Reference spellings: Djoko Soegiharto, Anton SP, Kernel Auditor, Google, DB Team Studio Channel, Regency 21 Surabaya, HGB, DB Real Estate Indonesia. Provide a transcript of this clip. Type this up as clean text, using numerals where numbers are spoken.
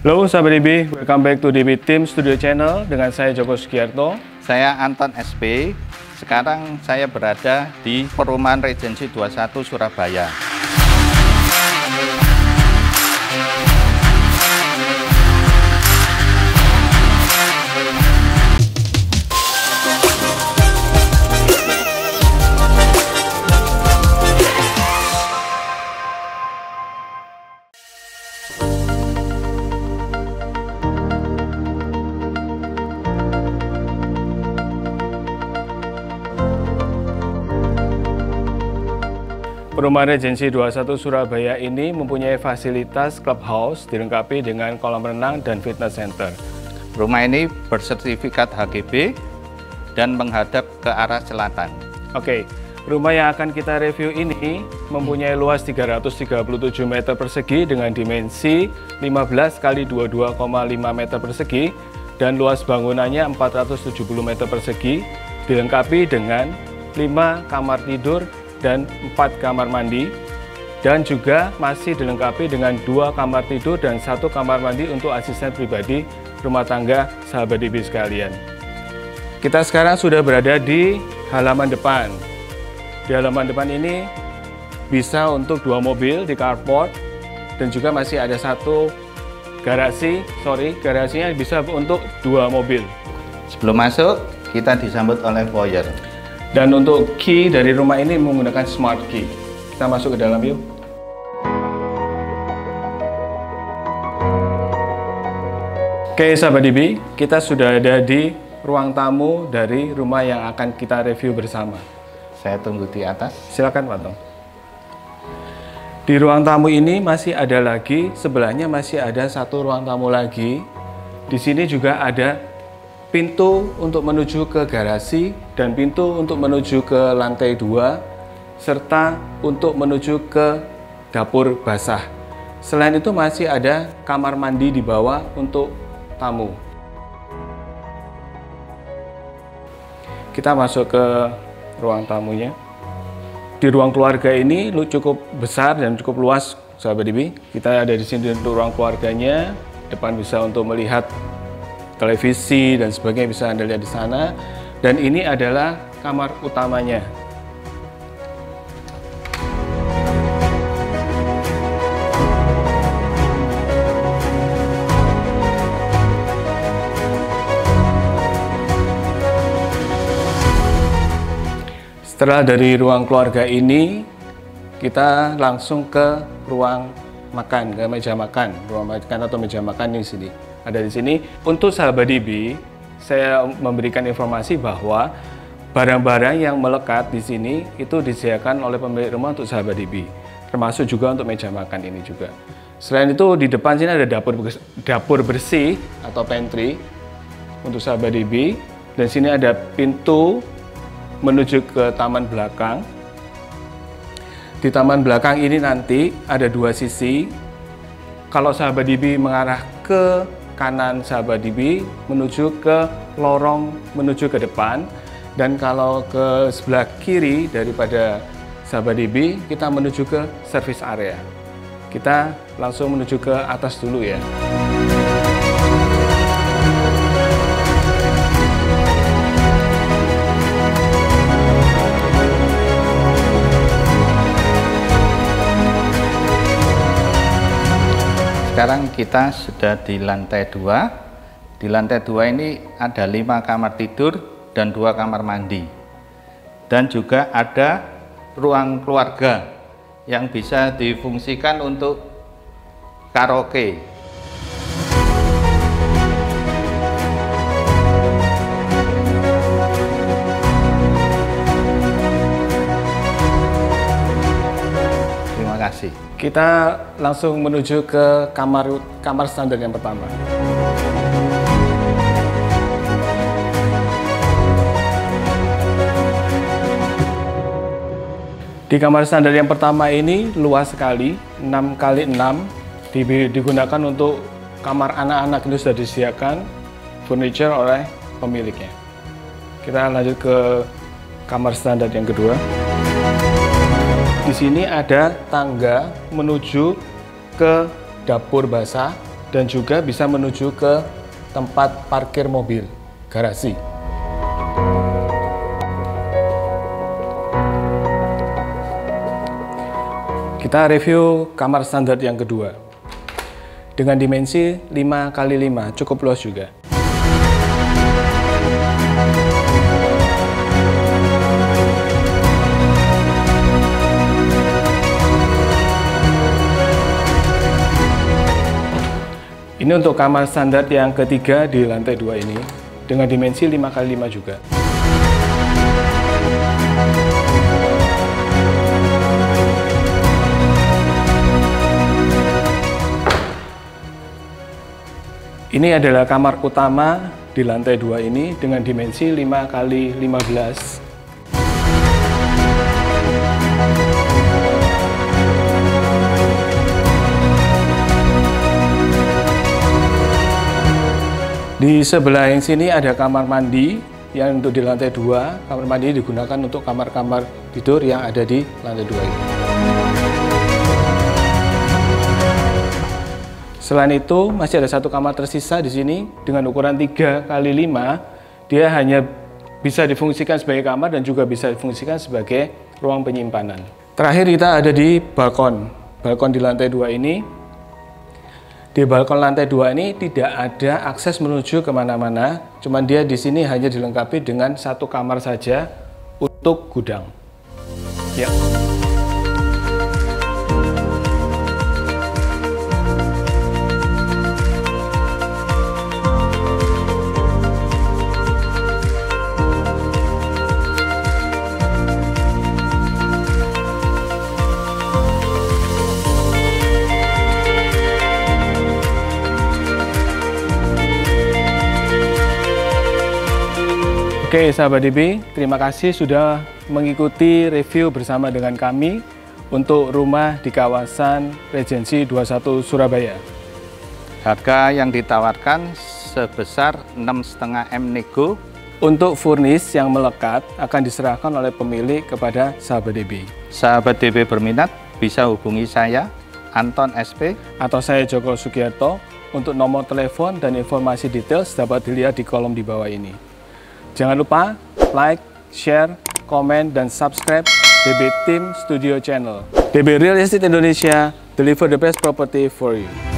Halo sahabat DB, welcome back to DB Team Studio Channel dengan saya Djoko Soegiharto. Saya Anton SP. Sekarang saya berada di perumahan Regency 21 Surabaya. Perumahan Regency 21 Surabaya ini mempunyai fasilitas clubhouse dilengkapi dengan kolam renang dan fitness center. Rumah ini bersertifikat HGB dan menghadap ke arah selatan. Oke, rumah yang akan kita review ini mempunyai luas 337 meter persegi dengan dimensi 15 × 22,5 meter persegi dan luas bangunannya 470 meter persegi dilengkapi dengan 5 kamar tidur dan 4 kamar mandi, dan juga masih dilengkapi dengan 2 kamar tidur dan 1 kamar mandi untuk asisten pribadi rumah tangga sahabat DB sekalian. Kita sekarang sudah berada di halaman depan. Di halaman depan ini bisa untuk 2 mobil di carport, dan juga masih ada satu garasi, garasinya bisa untuk 2 mobil. Sebelum masuk, kita disambut oleh foyer. Dan untuk key dari rumah ini menggunakan smart key. Kita masuk ke dalam yuk. Oke sahabat DB, kita sudah ada di ruang tamu dari rumah yang akan kita review bersama. Saya tunggu di atas. Silakan Pak Tom. Di ruang tamu ini masih ada lagi, sebelahnya masih ada satu ruang tamu lagi. Di sini juga ada pintu untuk menuju ke garasi dan pintu untuk menuju ke lantai 2 serta untuk menuju ke dapur basah. Selain itu masih ada kamar mandi di bawah untuk tamu. Kita masuk ke ruang tamunya. Di ruang keluarga ini cukup besar dan cukup luas sahabat DB. Kita ada di sini untuk ruang keluarganya, depan bisa untuk melihat televisi dan sebagainya, bisa Anda lihat di sana. Dan ini adalah kamar utamanya. Setelah dari ruang keluarga ini, kita langsung ke ruang makan, ke meja makan, ruang makan atau meja makan di sini. Ada di sini untuk sahabat DB, saya memberikan informasi bahwa barang-barang yang melekat di sini itu disediakan oleh pemilik rumah untuk sahabat DB, termasuk juga untuk meja makan ini juga. Selain itu di depan sini ada dapur bersih atau pantry untuk sahabat DB, dan sini ada pintu menuju ke taman belakang. Di taman belakang ini nanti ada 2 sisi. Kalau sahabat DB mengarah ke kanan sahabat DB menuju ke lorong menuju ke depan, dan kalau ke sebelah kiri daripada sahabat DB kita menuju ke service area. Kita langsung menuju ke atas dulu ya. Sekarang kita sudah di lantai 2. Di lantai 2 ini ada 5 kamar tidur dan 2 kamar mandi. Dan juga ada ruang keluarga yang bisa difungsikan untuk karaoke. Terima kasih. Kita langsung menuju ke kamar standar yang pertama. Di kamar standar yang pertama ini luas sekali, 6 × 6, digunakan untuk kamar anak-anak, itu sudah disediakan furniture oleh pemiliknya. Kita lanjut ke kamar standar yang kedua. Di sini ada tangga menuju ke dapur basah dan juga bisa menuju ke tempat parkir mobil, garasi. Kita review kamar standar yang kedua. Dengan dimensi 5x5, cukup luas juga. Ini untuk kamar standar yang ketiga di lantai 2 ini, dengan dimensi 5x5 juga. Ini adalah kamar utama di lantai 2 ini, dengan dimensi 5x15. Di sebelah yang sini ada kamar mandi yang untuk di lantai 2. Kamar mandi digunakan untuk kamar-kamar tidur yang ada di lantai 2 ini. Selain itu, masih ada satu kamar tersisa di sini dengan ukuran 3x5. Dia hanya bisa difungsikan sebagai kamar dan juga bisa difungsikan sebagai ruang penyimpanan. Terakhir kita ada di balkon. Balkon di lantai 2 ini. Di balkon lantai 2 ini tidak ada akses menuju kemana-mana, cuman dia di sini hanya dilengkapi dengan satu kamar saja untuk gudang. Ya. Oke sahabat DB, terima kasih sudah mengikuti review bersama dengan kami untuk rumah di kawasan Regency 21 Surabaya. Harga yang ditawarkan sebesar 6,5 M nego. Untuk furnis yang melekat akan diserahkan oleh pemilik kepada sahabat DB. Sahabat DB berminat bisa hubungi saya, Anton SP, atau saya Djoko Soegiharto. Untuk nomor telepon dan informasi detail dapat dilihat di kolom di bawah ini. Jangan lupa like, share, komen, dan subscribe DB Team Studio Channel. DB Real Estate Indonesia, deliver the best property for you.